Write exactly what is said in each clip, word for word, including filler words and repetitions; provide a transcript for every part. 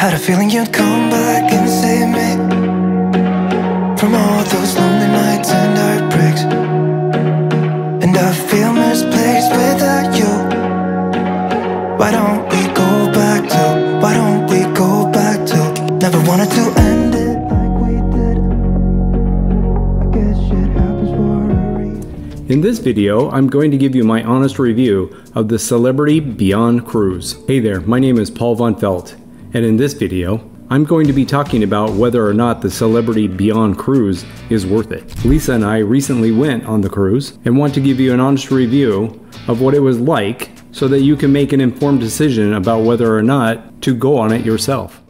had a feeling you'd come back and save me from all those lonely nights and heartbreaks. And I feel misplaced without you. Why don't we go back to, why don't we go back to? Never wanted to end it like we did. I guess shit happens for a reason. In this video, I'm going to give you my honest review of the Celebrity Beyond cruise. Hey there, my name is Paul Von Felt. And in this video, I'm going to be talking about whether or not the Celebrity Beyond cruise is worth it. Lisa and I recently went on the cruise and want to give you an honest review of what it was like so that you can make an informed decision about whether or not to go on it yourself.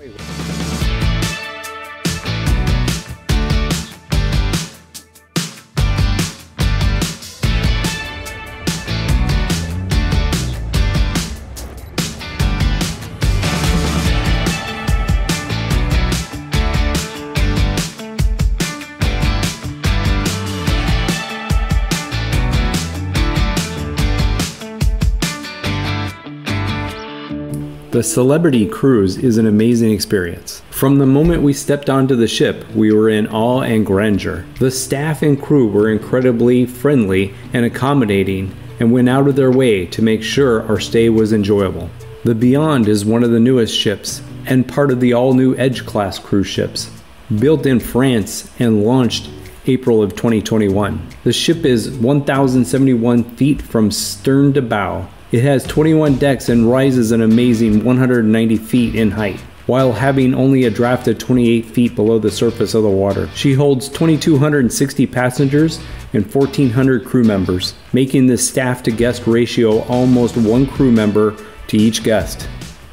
The Celebrity Cruise is an amazing experience. From the moment we stepped onto the ship, we were in awe and grandeur. The staff and crew were incredibly friendly and accommodating and went out of their way to make sure our stay was enjoyable. The Beyond is one of the newest ships and part of the all-new Edge-class cruise ships, built in France and launched April of twenty twenty-one. The ship is one thousand seventy-one feet from stern to bow. It has twenty-one decks and rises an amazing one hundred ninety feet in height, while having only a draft of twenty-eight feet below the surface of the water. She holds two thousand two hundred sixty passengers and one thousand four hundred crew members, making the staff to guest ratio almost one crew member to each guest.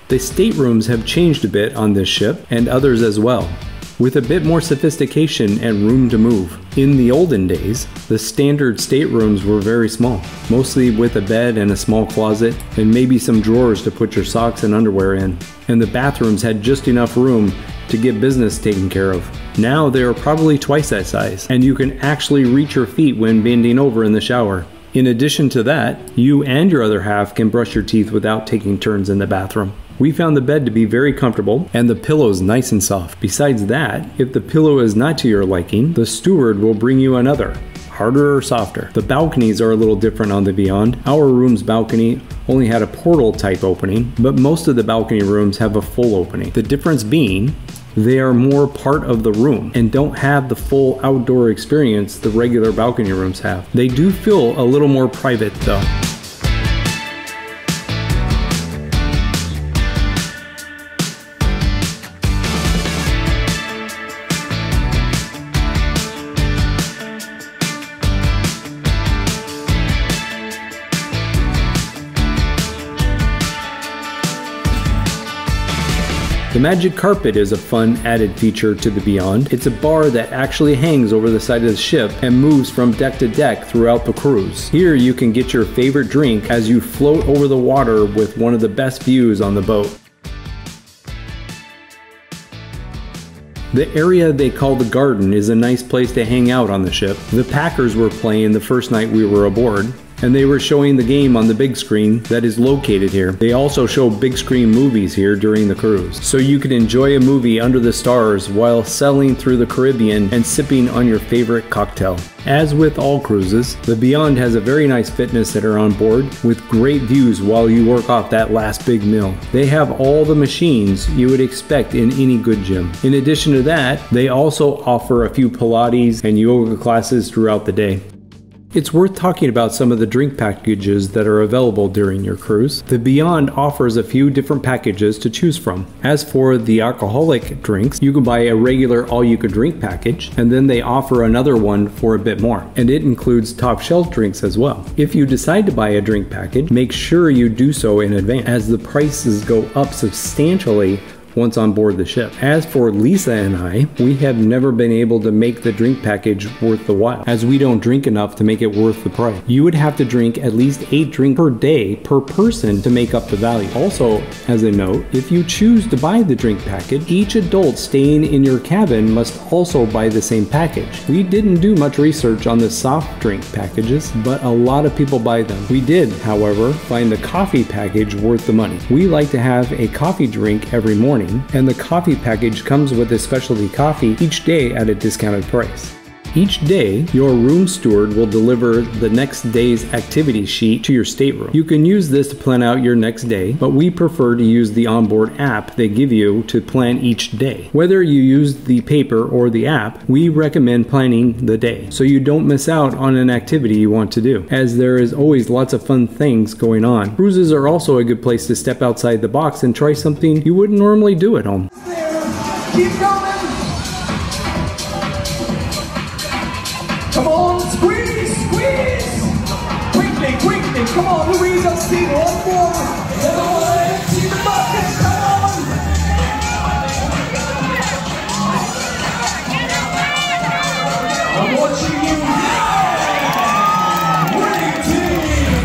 The staterooms have changed a bit on this ship and others as well, with a bit more sophistication and room to move. In the olden days, the standard staterooms were very small, mostly with a bed and a small closet, and maybe some drawers to put your socks and underwear in. And the bathrooms had just enough room to get business taken care of. Now they are probably twice that size, and you can actually reach your feet when bending over in the shower. In addition to that, you and your other half can brush your teeth without taking turns in the bathroom. We found the bed to be very comfortable and the pillows nice and soft. Besides that, if the pillow is not to your liking, the steward will bring you another, harder or softer. The balconies are a little different on the Beyond. Our room's balcony only had a portal type opening, but most of the balcony rooms have a full opening. The difference being, they are more part of the room and don't have the full outdoor experience the regular balcony rooms have. They do feel a little more private though. The Magic Carpet is a fun added feature to the Beyond. It's a bar that actually hangs over the side of the ship and moves from deck to deck throughout the cruise. Here you can get your favorite drink as you float over the water with one of the best views on the boat. The area they call the garden is a nice place to hang out on the ship. The Packers were playing the first night we were aboard, and they were showing the game on the big screen that is located here. They also show big screen movies here during the cruise, so you can enjoy a movie under the stars while sailing through the Caribbean and sipping on your favorite cocktail. As with all cruises, the Beyond has a very nice fitness center on board with great views while you work off that last big meal. They have all the machines you would expect in any good gym. In addition to that, they also offer a few Pilates and yoga classes throughout the day. It's worth talking about some of the drink packages that are available during your cruise. The Beyond offers a few different packages to choose from. As for the alcoholic drinks, you can buy a regular all-you-can-drink package, and then they offer another one for a bit more, and it includes top-shelf drinks as well. If you decide to buy a drink package, make sure you do so in advance, as the prices go up substantially once on board the ship. As for Lisa and I, we have never been able to make the drink package worth the while, as we don't drink enough to make it worth the price. You would have to drink at least eight drinks per day per person to make up the value. Also, as a note, if you choose to buy the drink package, each adult staying in your cabin must also buy the same package. We didn't do much research on the soft drink packages, but a lot of people buy them. We did, however, find the coffee package worth the money. We like to have a coffee drink every morning, morning, and the coffee package comes with a specialty coffee each day at a discounted price. Each day, your room steward will deliver the next day's activity sheet to your stateroom. You can use this to plan out your next day, but we prefer to use the onboard app they give you to plan each day. Whether you use the paper or the app, we recommend planning the day so you don't miss out on an activity you want to do, as there is always lots of fun things going on. Cruises are also a good place to step outside the box and try something you wouldn't normally do at home. Keep going. Come on, squeeze, squeeze! Quickly, quickly, come on, Louise, I've seen one more! Another one, empty the bucket, come on! I'm watching you now! Waiting!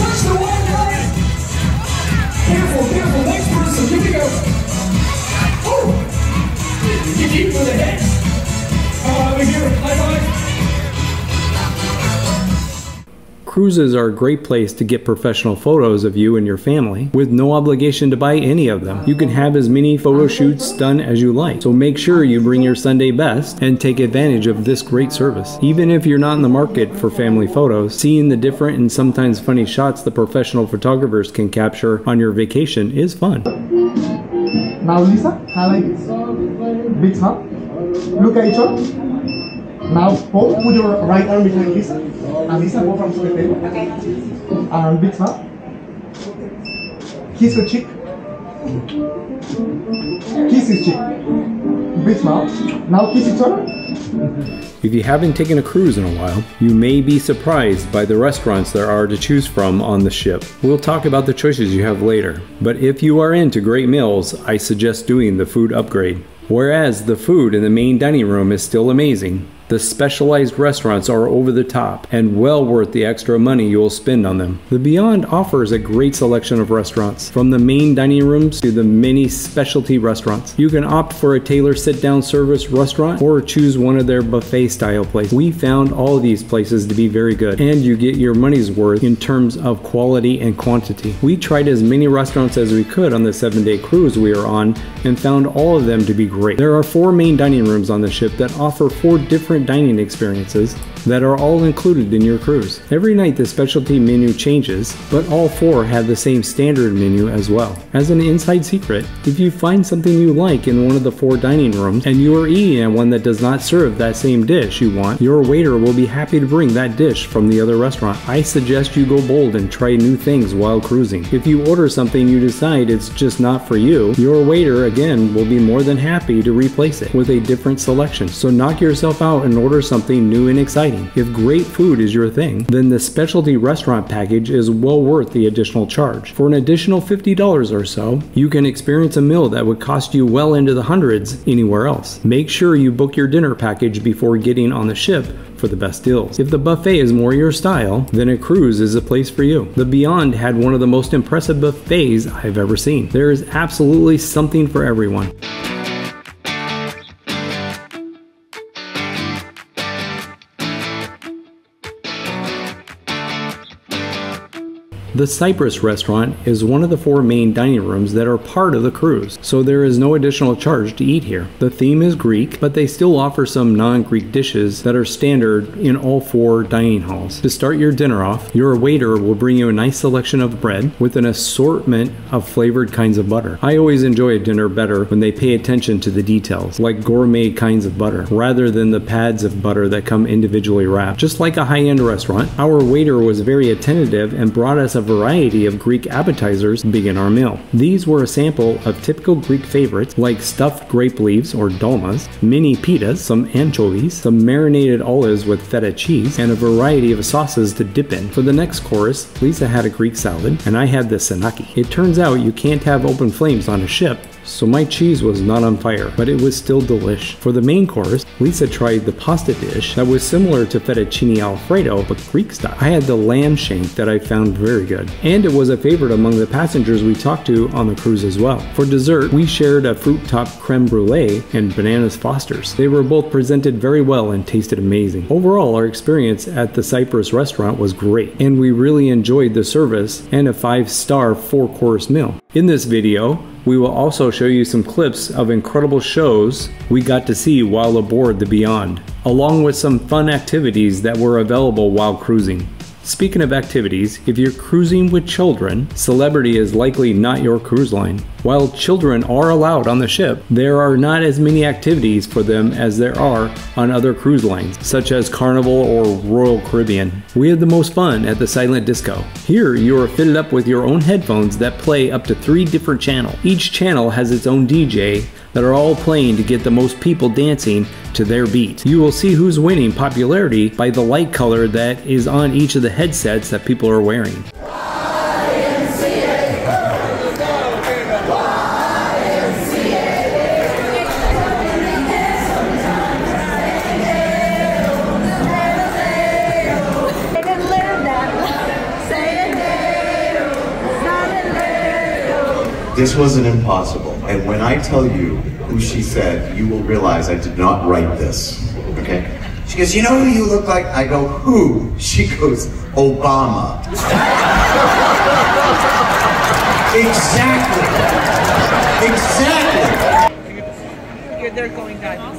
Touch the white light! Careful, careful, next person, here we go! Woo! You keep with the head! Come on, over here, high five! Cruises are a great place to get professional photos of you and your family with no obligation to buy any of them. You can have as many photo shoots done as you like, so make sure you bring your Sunday best and take advantage of this great service. Even if you're not in the market for family photos, seeing the different and sometimes funny shots the professional photographers can capture on your vacation is fun. Now Lisa, I like it. Big hug. Look at each other. Now, Paul, put your right arm behind Lisa. And Lisa, go from the table. Okay. Arm big up. Kiss her cheek. Kiss his cheek. Big mouth. Now kiss each other. If you haven't taken a cruise in a while, you may be surprised by the restaurants there are to choose from on the ship. We'll talk about the choices you have later. But if you are into great meals, I suggest doing the food upgrade. Whereas the food in the main dining room is still amazing, the specialized restaurants are over the top and well worth the extra money you will spend on them. The Beyond offers a great selection of restaurants, from the main dining rooms to the many specialty restaurants. You can opt for a tailored sit-down service restaurant or choose one of their buffet-style places. We found all these places to be very good, and you get your money's worth in terms of quality and quantity. We tried as many restaurants as we could on the seven-day cruise we are on and found all of them to be great. There are four main dining rooms on the ship that offer four different dining experiences that are all included in your cruise. Every night the specialty menu changes, but all four have the same standard menu as well. As an inside secret, if you find something you like in one of the four dining rooms and you are eating at one that does not serve that same dish you want, your waiter will be happy to bring that dish from the other restaurant. I suggest you go bold and try new things while cruising. If you order something you decide it's just not for you, your waiter again will be more than happy to replace it with a different selection. So knock yourself out and order something new and exciting. If great food is your thing, then the specialty restaurant package is well worth the additional charge. For an additional fifty dollars or so, you can experience a meal that would cost you well into the hundreds anywhere else. Make sure you book your dinner package before getting on the ship for the best deals. If the buffet is more your style, then a cruise is a place for you. The Beyond had one of the most impressive buffets I've ever seen. There is absolutely something for everyone. The Cyprus restaurant is one of the four main dining rooms that are part of the cruise, so there is no additional charge to eat here. The theme is Greek, but they still offer some non-Greek dishes that are standard in all four dining halls. To start your dinner off, your waiter will bring you a nice selection of bread with an assortment of flavored kinds of butter. I always enjoy a dinner better when they pay attention to the details, like gourmet kinds of butter, rather than the pads of butter that come individually wrapped. Just like a high-end restaurant, our waiter was very attentive and brought us a variety of Greek appetizers begin our meal. These were a sample of typical Greek favorites like stuffed grape leaves or dolmas, mini pitas, some anchovies, some marinated olives with feta cheese, and a variety of sauces to dip in. For the next course, Lisa had a Greek salad, and I had the senaki. It turns out you can't have open flames on a ship, so my cheese was not on fire, but it was still delish. For the main course, Lisa tried the pasta dish that was similar to fettuccine alfredo, but Greek style. I had the lamb shank that I found very good, and it was a favorite among the passengers we talked to on the cruise as well. For dessert, we shared a fruit-topped creme brulee and bananas Fosters. They were both presented very well and tasted amazing. Overall, our experience at the Cyprus restaurant was great, and we really enjoyed the service and a five-star four-course meal. In this video, We will also show you some clips of incredible shows we got to see while aboard the Beyond, along with some fun activities that were available while cruising. Speaking of activities, if you're cruising with children, Celebrity is likely not your cruise line. While children are allowed on the ship, there are not as many activities for them as there are on other cruise lines, such as Carnival or Royal Caribbean. We had the most fun at the Silent Disco. Here, you are fitted up with your own headphones that play up to three different channels. Each channel has its own D J that are all playing to get the most people dancing to their beat. You will see who's winning popularity by the light color that is on each of the headsets that people are wearing. This wasn't impossible, and when I tell you who she said, you will realize I did not write this, okay? She goes, you know who you look like? I go, who? She goes, Obama. Exactly. Exactly. You're, they're going diamonds.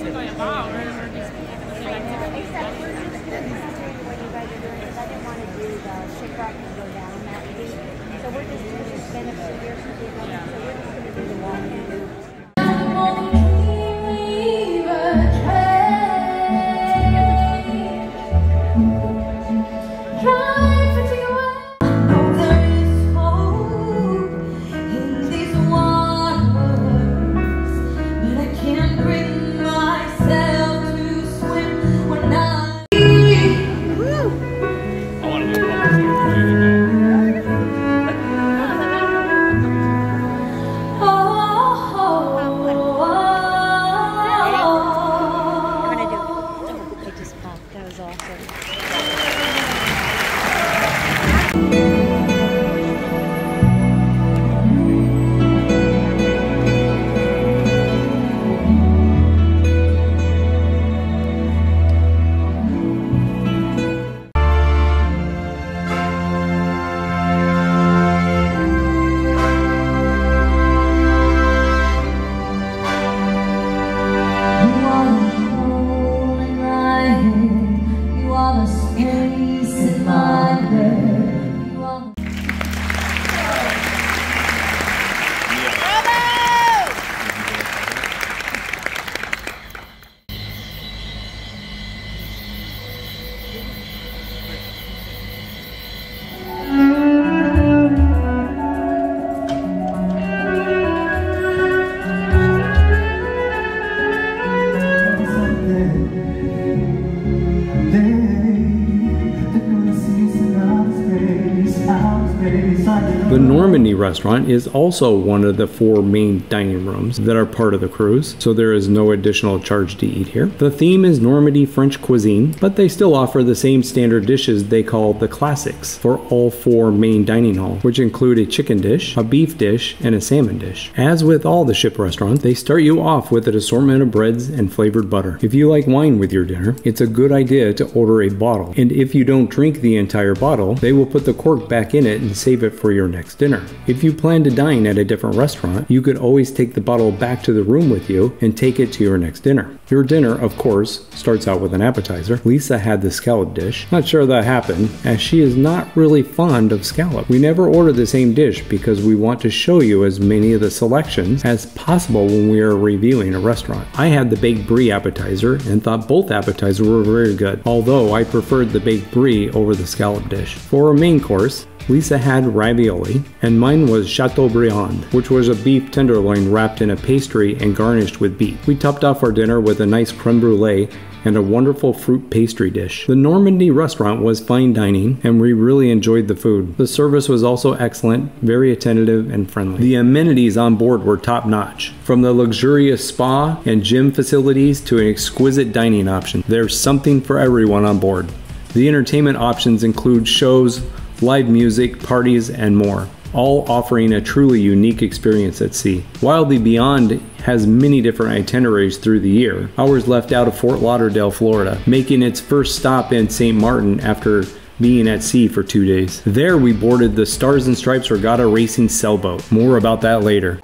The Normandy restaurant is also one of the four main dining rooms that are part of the cruise, so there is no additional charge to eat here. The theme is Normandy French cuisine, but they still offer the same standard dishes they call the classics for all four main dining halls, which include a chicken dish, a beef dish, and a salmon dish. As with all the ship restaurants, they start you off with an assortment of breads and flavored butter. If you like wine with your dinner, it's a good idea to order a bottle, and if you don't drink the entire bottle, they will put the cork back in it and save it for your next dinner. If you plan to dine at a different restaurant, you could always take the bottle back to the room with you and take it to your next dinner. Your dinner, of course, starts out with an appetizer. Lisa had the scallop dish. Not sure that happened, as she is not really fond of scallop. We never order the same dish because we want to show you as many of the selections as possible when we are reviewing a restaurant. I had the baked brie appetizer and thought both appetizers were very good, although I preferred the baked brie over the scallop dish. For a main course, Lisa had ravioli, and mine was Chateaubriand, which was a beef tenderloin wrapped in a pastry and garnished with beef. We topped off our dinner with a nice creme brulee and a wonderful fruit pastry dish. The Normandy restaurant was fine dining, and we really enjoyed the food. The service was also excellent, very attentive and friendly. The amenities on board were top-notch. From the luxurious spa and gym facilities to an exquisite dining option, there's something for everyone on board. The entertainment options include shows, live music, parties, and more, all offering a truly unique experience at sea. While the Beyond has many different itineraries through the year, ours left out of Fort Lauderdale, Florida, making its first stop in Saint Martin after being at sea for two days. There we boarded the Stars and Stripes Regatta racing sailboat. More about that later.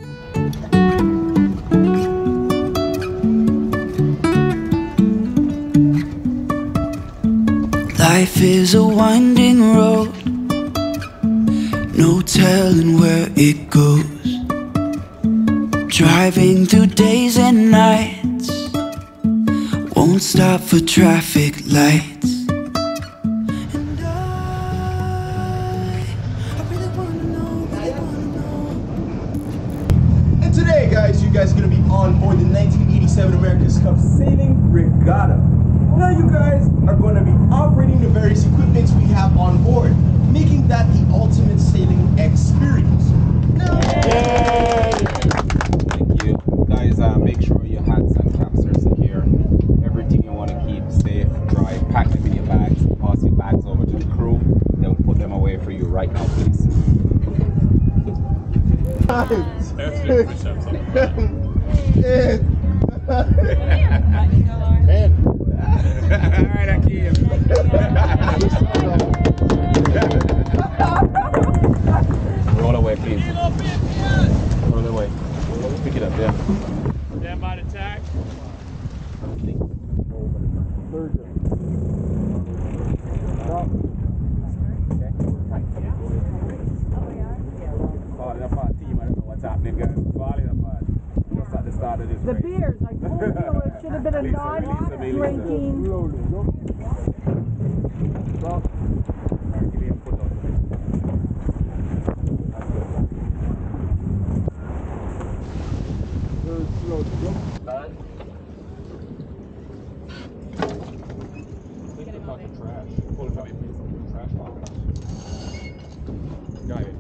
Life is a winding road, no telling where it goes. Driving through days and nights, won't stop for traffic lights. And I, I really wanna know, really wanna know. And today, guys, you guys are gonna be on board the nineteen eighty-seven America's Cup Sailing Regatta. Now you guys are going to be operating the various equipments we have on board, making that the ultimate sailing experience. No. Yay! Thank you. Guys, uh, make sure your hats and caps are secure. Everything you want to keep safe, dry, pack them in your bags, pass your bags over to the crew. They'll put them away for you right now, please. Nice. Alright, I keep him. Roll away, please. Roll away. Pick it up, yeah. Stand by to tack. The beers, like full dealers, should have been a non-drinking. Take the fucking trash. Pull it out of the trash box. Got it.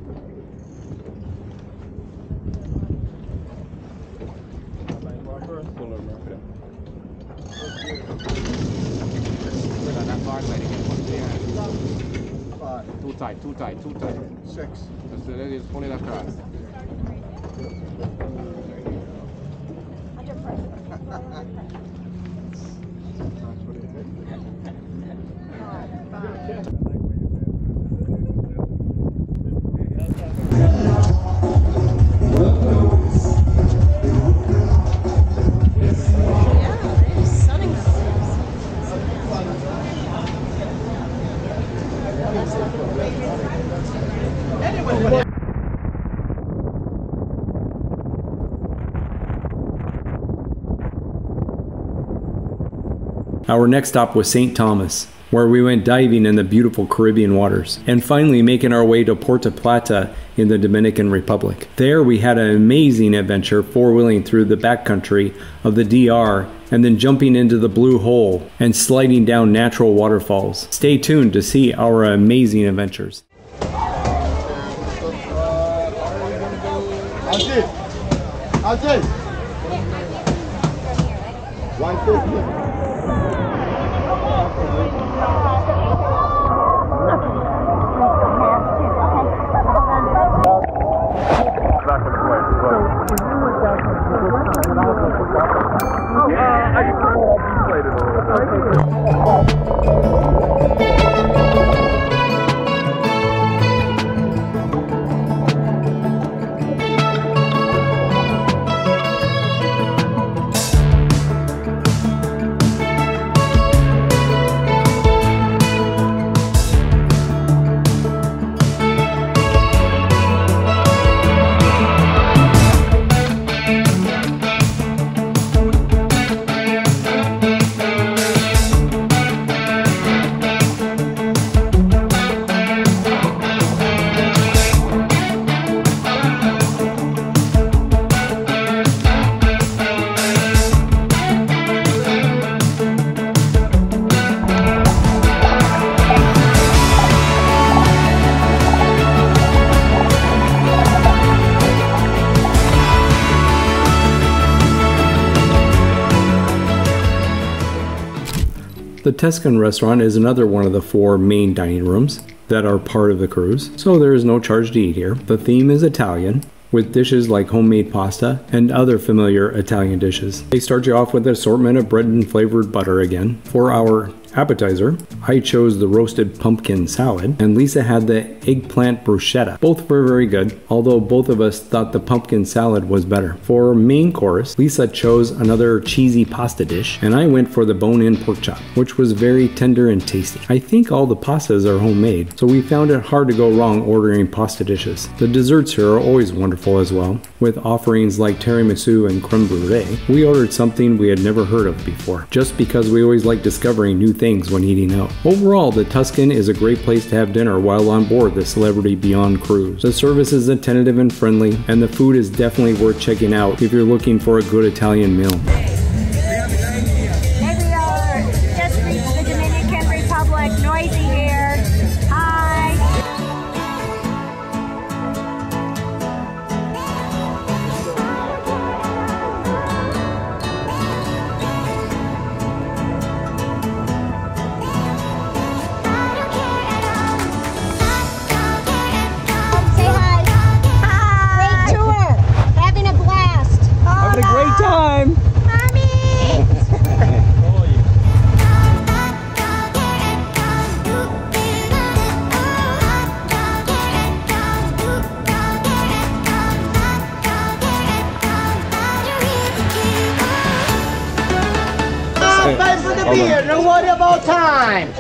Too tight, too tight, too tight. Six. Just let it pull it across. Our next stop was Saint Thomas, where we went diving in the beautiful Caribbean waters, and finally making our way to Puerto Plata in the Dominican Republic. There we had an amazing adventure four-wheeling through the backcountry of the D R and then jumping into the Blue Hole and sliding down natural waterfalls. Stay tuned to see our amazing adventures. That's it. That's it. one fifty. The Tuscan restaurant is another one of the four main dining rooms that are part of the cruise, so there is no charge to eat here. The theme is Italian, with dishes like homemade pasta and other familiar Italian dishes. They start you off with an assortment of bread and flavored butter again. For our appetizer, I chose the roasted pumpkin salad, and Lisa had the eggplant bruschetta. Both were very good, although both of us thought the pumpkin salad was better. For main course, Lisa chose another cheesy pasta dish, and I went for the bone-in pork chop, which was very tender and tasty. I think all the pastas are homemade, so we found it hard to go wrong ordering pasta dishes. The desserts here are always wonderful as well, with offerings like tiramisu and creme brulee. We ordered something we had never heard of before, just because we always like discovering new things when eating out. Overall, the Tuscan is a great place to have dinner while on board the Celebrity Beyond cruise. The service is attentive and friendly, and the food is definitely worth checking out if you're looking for a good Italian meal. Beer, don't worry about time.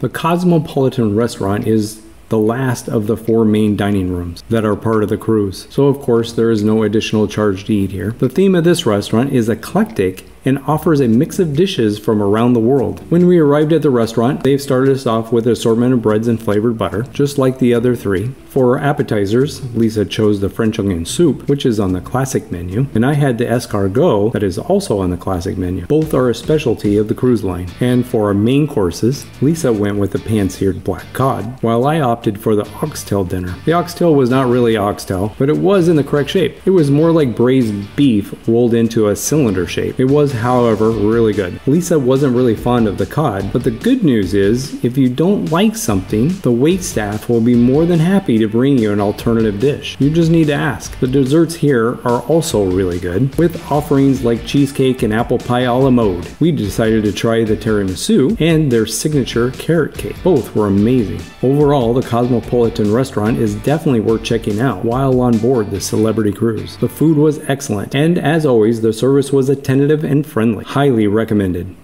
The Cosmopolitan restaurant is the last of the four main dining rooms that are part of the cruise, so of course there is no additional charge to eat here. The theme of this restaurant is eclectic and offers a mix of dishes from around the world. When we arrived at the restaurant, they've started us off with an assortment of breads and flavored butter, just like the other three. For appetizers, Lisa chose the French onion soup, which is on the classic menu, and I had the escargot that is also on the classic menu. Both are a specialty of the cruise line. And for our main courses, Lisa went with the pan-seared black cod, while I opted for the oxtail dinner. The oxtail was not really oxtail, but it was in the correct shape. It was more like braised beef rolled into a cylinder shape. It was, however, really good. Lisa wasn't really fond of the cod, but the good news is, if you don't like something, the waitstaff will be more than happy to bring you an alternative dish. You just need to ask. The desserts here are also really good, with offerings like cheesecake and apple pie a la mode. We decided to try the tiramisu and their signature carrot cake. Both were amazing. Overall, the Cosmopolitan restaurant is definitely worth checking out while on board the Celebrity cruise. The food was excellent, and as always, the service was attentive and friendly. Highly recommended.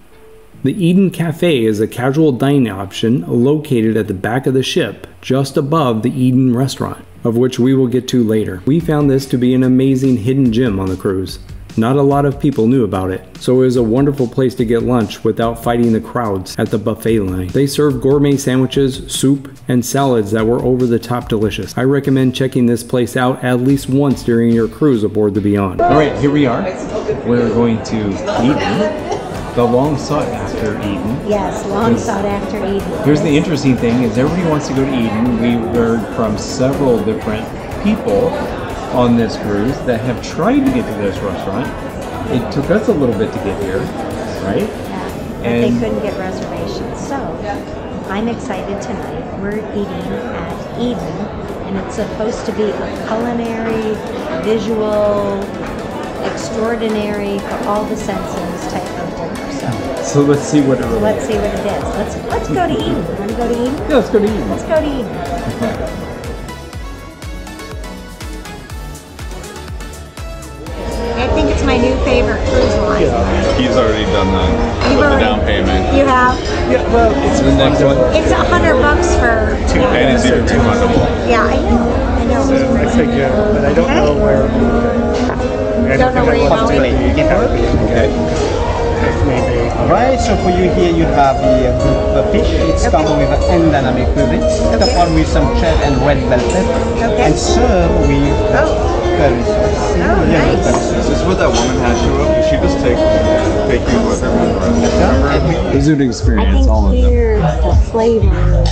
The Eden Cafe is a casual dining option located at the back of the ship, just above the Eden restaurant, of which we will get to later. We found this to be an amazing hidden gem on the cruise. Not a lot of people knew about it, so it was a wonderful place to get lunch without fighting the crowds at the buffet line. They serve gourmet sandwiches, soup, and salads that were over-the-top delicious. I recommend checking this place out at least once during your cruise aboard the Beyond. Alright, here we are. We're going to Eden. The long sought after Eden. Yes, long it's, sought after Eden. Here's the interesting thing, is everybody wants to go to Eden. We've heard from several different people on this cruise that have tried to get to this restaurant. It took us a little bit to get here, right? Yeah, but and they couldn't get reservations. So, I'm excited tonight. We're eating at Eden, and it's supposed to be a culinary, visual, extraordinary, for all the senses type of dinner. So, so let's see what it really let's is. Let's see what it is. Let's let's go to Eden. You want to go to Eden? Yeah, let's go to Eden. Let's go to Eden. I think it's my new favorite cruise line. Yeah. he's already done that. You've with already, the down payment. You have? Yeah, well, it's the next one. It's a hundred bucks for two, and it's even refundable. Yeah, I know. I know. So I figure, but I don't okay. know where. I don't know where you're going. Okay. Maybe. Alright, so for you here, you have the, uh, the fish. It's okay. covered with an endynamic cumin. Okay. Top one with some cheddar and red bell pepper. Okay. And served with oh. curry sauce. Oh, yeah, nice. Is this what that woman had you up? She just take, take you with her for the rest of the These are the experience, all of them. Here's the flavor,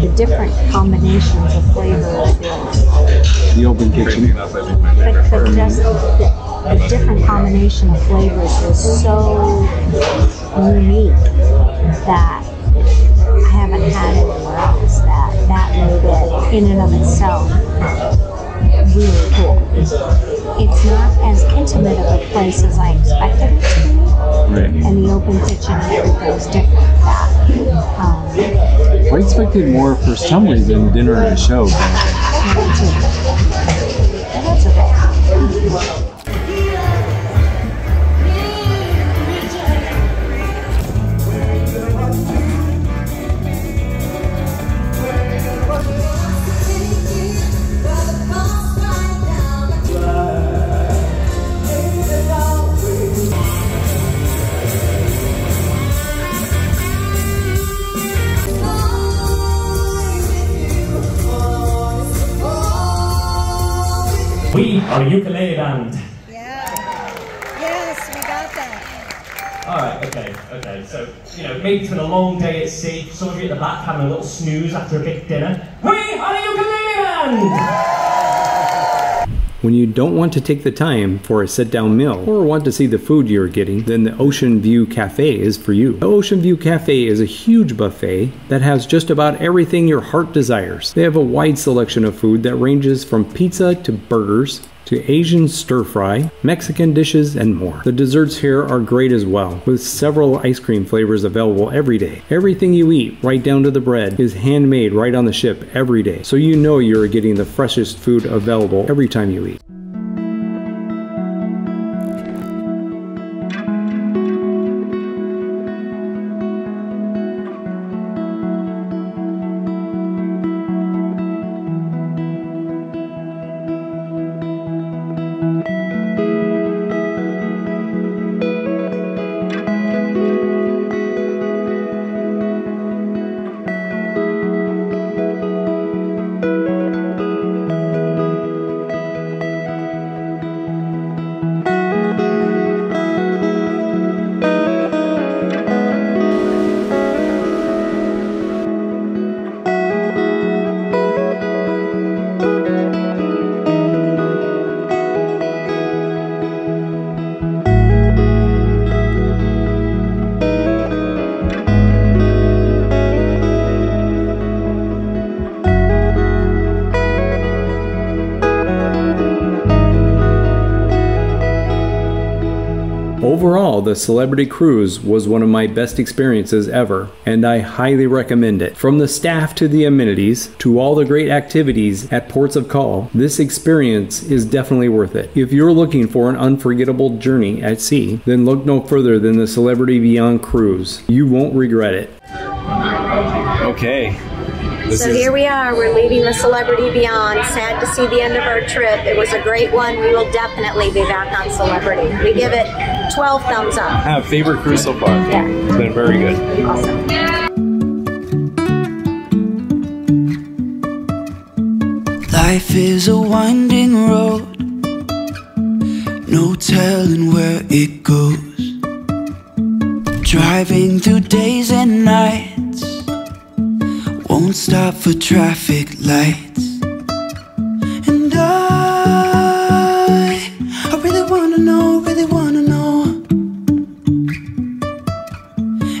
the different combinations of flavors. The open kitchen. But for just the The different combination of flavors is so unique that I haven't had anywhere else. That that made it in and of itself really cool. It's not as intimate of a place as I expected it to be, right. and the open kitchen and everything is different. That um, I expected more for some reason, dinner and a show. That's okay. We are ukulele band. Yeah. Yes, we got that. All right. Okay. Okay. So you know, maybe it's been a long day at sea. Some of you at the back having a little snooze after a big dinner. We are a ukulele band. When you don't want to take the time for a sit-down meal or want to see the food you're getting, then the Ocean View Cafe is for you. The Ocean View Cafe is a huge buffet that has just about everything your heart desires. They have a wide selection of food that ranges from pizza to burgers, to Asian stir-fry, Mexican dishes, and more. The desserts here are great as well, with several ice cream flavors available every day. Everything you eat, right down to the bread, is handmade right on the ship every day, so you know you're getting the freshest food available every time you eat. Overall, the Celebrity Cruise was one of my best experiences ever, and I highly recommend it. From the staff to the amenities, to all the great activities at ports of call, this experience is definitely worth it. If you're looking for an unforgettable journey at sea, then look no further than the Celebrity Beyond Cruise. You won't regret it. Okay. This so here we are, we're leaving the Celebrity Beyond. Sad to see the end of our trip. It was a great one. We will definitely be back on Celebrity. We give it twelve thumbs up. I have favorite cruise so far. Yeah. It's been very good. Awesome. Life is a winding road. No telling where it goes. Driving through days and nights. Won't stop for traffic lights. And I, I really wanna know, really wanna know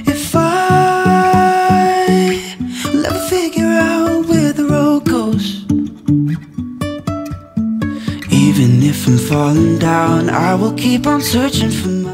if I will ever figure out where the road goes. Even if I'm falling down, I will keep on searching for more.